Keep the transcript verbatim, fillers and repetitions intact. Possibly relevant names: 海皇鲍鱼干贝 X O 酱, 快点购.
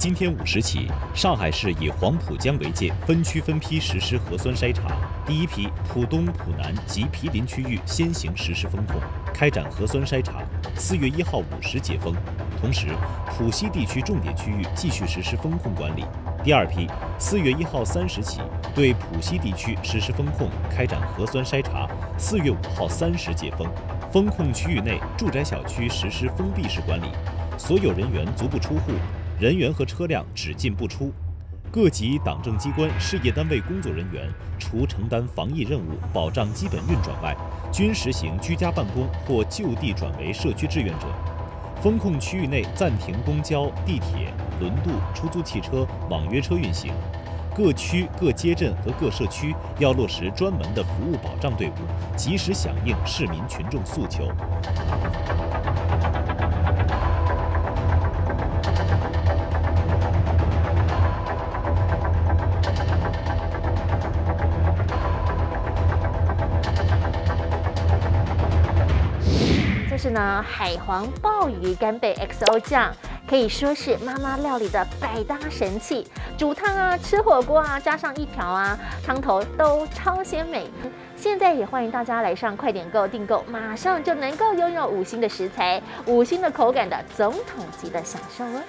今天午时起，上海市以黄浦江为界，分区分批实施核酸筛查。第一批浦东、浦南及毗邻区域先行实施封控，开展核酸筛查，四月一号午时解封。同时，浦西地区重点区域继续实施封控管理。第二批四月一号三时起，对浦西地区实施封控，开展核酸筛查，四月五号三时解封。封控区域内住宅小区实施封闭式管理，所有人员足不出户。 人员和车辆只进不出，各级党政机关、事业单位工作人员除承担防疫任务、保障基本运转外，均实行居家办公或就地转为社区志愿者。封控区域内暂停公交、地铁、轮渡、出租汽车、网约车运行。各区、各街镇和各社区要落实专门的服务保障队伍，及时响应市民群众诉求。 是呢，海皇鲍鱼干贝 X O 酱可以说是妈妈料理的百搭神器，煮汤啊、吃火锅啊，加上一瓢啊，汤头都超鲜美。现在也欢迎大家来上快点购订购，马上就能够拥有五星的食材、五星的口感的总统级的享受哦。